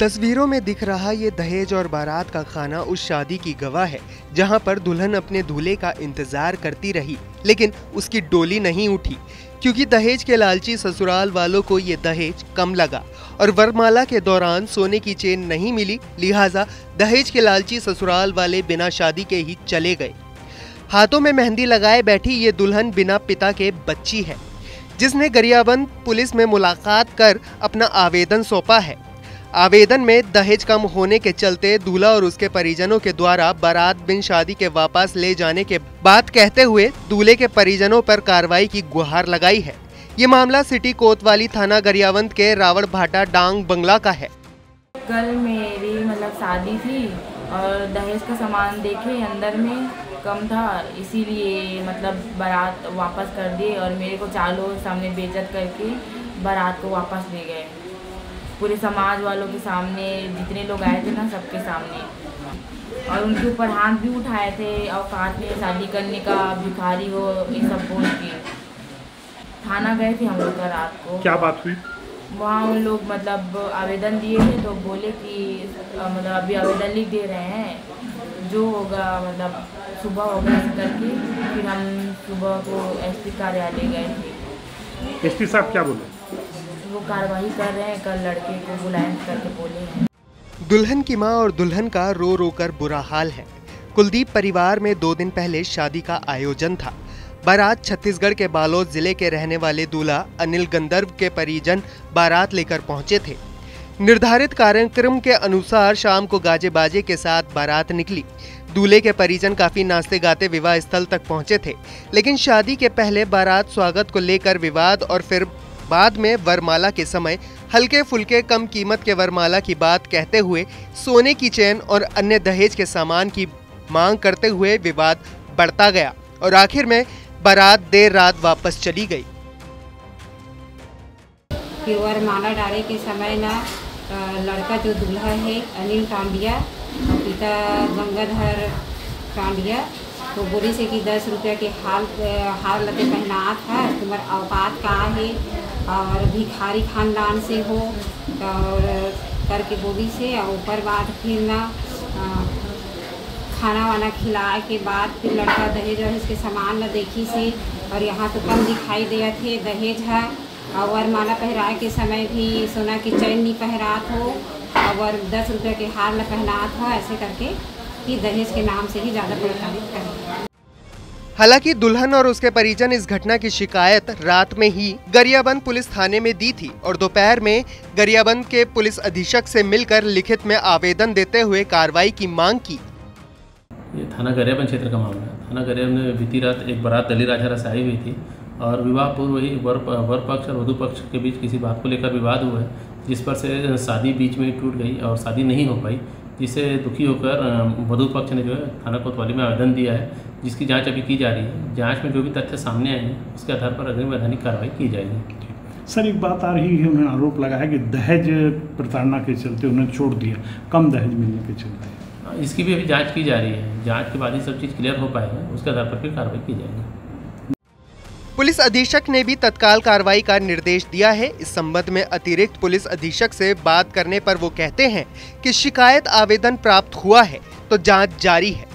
तस्वीरों में दिख रहा ये दहेज और बारात का खाना उस शादी की गवाह है जहां पर दुल्हन अपने दूल्हे का इंतजार करती रही, लेकिन उसकी डोली नहीं उठी क्योंकि दहेज के लालची ससुराल वालों को ये दहेज कम लगा और वरमाला के दौरान सोने की चेन नहीं मिली, लिहाजा दहेज के लालची ससुराल वाले बिना शादी के ही चले गए। हाथों में मेहंदी लगाए बैठी ये दुल्हन बिना पिता के बच्ची है, जिसने गरियाबंद पुलिस में मुलाकात कर अपना आवेदन सौंपा है। आवेदन में दहेज कम होने के चलते दूल्हा और उसके परिजनों के द्वारा बारात बिन शादी के वापस ले जाने के बात कहते हुए दूल्हे के परिजनों पर कार्रवाई की गुहार लगाई है। ये मामला सिटी कोतवाली थाना गरियाबंद के रावण भाटा डांग बंगला का है। कल मेरी शादी थी और दहेज का सामान देखे अंदर में कम था, इसीलिए बारात वापस कर दी और मेरे को चारों सामने बेइज्जत करके बारात को वापस ले गए, पूरे समाज वालों के सामने, जितने लोग आए थे ना सबके सामने, और उनके ऊपर हाथ भी उठाए थे और काट में शादी करने का भिखारी हो ये सब बोल के। थाना गए थे हम लोग रात को। क्या बात हुई वहाँ? उन लोग आवेदन दिए थे तो बोले कि अभी आवेदन लिख दे रहे हैं, जो होगा सुबह होगा करके। फिर हम सुबह को SP कार्यालय गए थे। SP साहब क्या बोले? वो कार्रवाई कर रहे हैं, कल लड़के को बुलाएं करके बोले हैं। दुल्हन की मां और दुल्हन का रो रो कर बुरा हाल है। कुलदीप परिवार में 2 दिन पहले शादी का आयोजन था। बारात छत्तीसगढ़ के बालोद जिले के रहने वाले दूल्हा अनिल गंधर्व के परिजन बारात लेकर पहुंचे थे। निर्धारित कार्यक्रम के अनुसार शाम को गाजे बाजे के साथ बारात निकली। दूल्हे के परिजन काफी नाचते गाते विवाह स्थल तक पहुँचे थे, लेकिन शादी के पहले बारात स्वागत को लेकर विवाद और फिर बाद में वरमाला के समय हल्के फुल्के कम कीमत के वरमाला की बात कहते हुए सोने की चेन और अन्य दहेज के सामान की मांग करते हुए विवाद बढ़ता गया और आखिर में बारात देर रात वापस चली गई। कि वरमाला डाले के समय ना लड़का जो दूल्हा है अनिल कांबिया और पिता गंगाधर कांबिया तो बोली से कि 10 रुपया के हार लगे पहना था, तुम्हार औकात का है और भिखारी खानदान से हो और करके बोली से। और ऊपर बाद फिर ना खाना वाना खिलाए के बाद फिर लड़का दहेज वहेज के सामान न देखी से और यहाँ तो कम दिखाई दिया थे दहेज है। और माला पहराए के समय भी सोना की चैन नहीं पहरात हो और 10 रुपया के हार न पहनात हो, ऐसे करके कि दहेज के नाम से ही ज़्यादा प्रताड़ित करें। हालांकि दुल्हन और उसके परिजन इस घटना की शिकायत रात में ही गरियाबंद पुलिस थाने में दी थी और दोपहर में गरियाबंद के पुलिस अधीक्षक से मिलकर लिखित में आवेदन देते हुए कार्रवाई की मांग की। ये थाना गरियाबंद क्षेत्र का मामला है। थाना गरियाबंद में बीती रात एक बारात दली राजहरा से आई हुई थी और विवाह पूर्व ही वर पक्ष और वधु पक्ष के बीच किसी बात को लेकर विवाद हुआ है, जिस पर से शादी बीच में टूट गई और शादी नहीं हो पाई, जिसे दुखी होकर वधु पक्ष ने जो है थाना कोतवाली में आवेदन दिया है, जिसकी जांच अभी की जा रही है। जांच में जो भी तथ्य सामने आए हैं उसके आधार पर अग्रिम वैधानिक कार्रवाई की जाएगी। सर, एक बात आ रही है, उन्होंने आरोप लगाया कि दहेज प्रताड़ना के चलते उन्हें छोड़ दिया कम दहेज मिलने के चलते। इसकी भी अभी जाँच की जा रही है, जाँच के बाद ही सब चीज़ क्लियर हो पाएगा, उसके आधार पर फिर कार्रवाई की जाएगी। पुलिस अधीक्षक ने भी तत्काल कार्रवाई का निर्देश दिया है। इस संबंध में अतिरिक्त पुलिस अधीक्षक से बात करने पर वो कहते हैं कि शिकायत आवेदन प्राप्त हुआ है तो जांच जारी है।